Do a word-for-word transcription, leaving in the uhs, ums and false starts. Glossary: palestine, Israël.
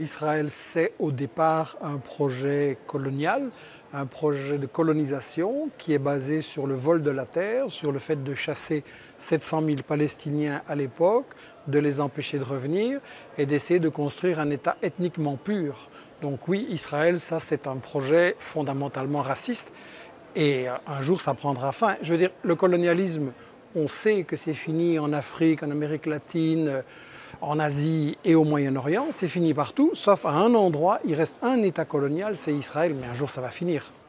Israël, c'est au départ un projet colonial, un projet de colonisation qui est basé sur le vol de la terre, sur le fait de chasser sept cent mille Palestiniens à l'époque, de les empêcher de revenir et d'essayer de construire un État ethniquement pur. Donc oui, Israël, ça c'est un projet fondamentalement raciste et un jour ça prendra fin. Je veux dire, le colonialisme, on sait que c'est fini en Afrique, en Amérique latine, en Asie et au Moyen-Orient, c'est fini partout, sauf à un endroit, il reste un État colonial, c'est Israël, mais un jour ça va finir.